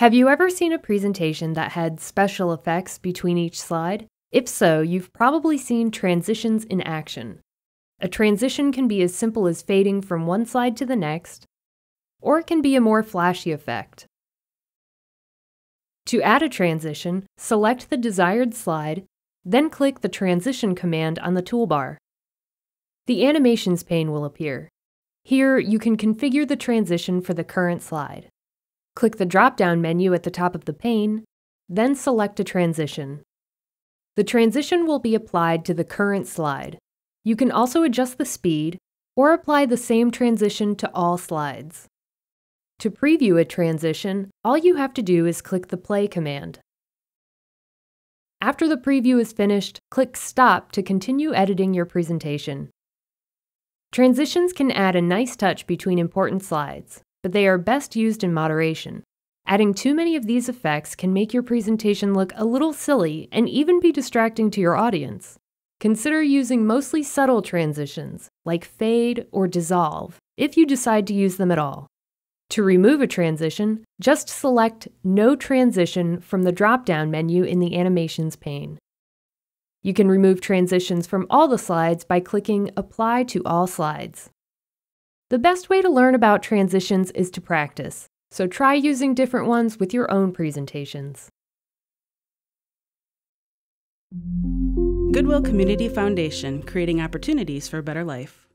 Have you ever seen a presentation that had special effects between each slide? If so, you've probably seen transitions in action. A transition can be as simple as fading from one slide to the next, or it can be a more flashy effect. To add a transition, select the desired slide, then click the Transition command on the toolbar. The Animations pane will appear. Here, you can configure the transition for the current slide. Click the drop-down menu at the top of the pane, then select a transition. The transition will be applied to the current slide. You can also adjust the speed or apply the same transition to all slides. To preview a transition, all you have to do is click the play command. After the preview is finished, click Stop to continue editing your presentation. Transitions can add a nice touch between important slides, but they are best used in moderation. Adding too many of these effects can make your presentation look a little silly and even be distracting to your audience. Consider using mostly subtle transitions, like fade or dissolve, if you decide to use them at all. To remove a transition, just select No Transition from the drop-down menu in the Animations pane. You can remove transitions from all the slides by clicking Apply to All Slides. The best way to learn about transitions is to practice, so try using different ones with your own presentations. Goodwill Community Foundation, creating opportunities for a better life.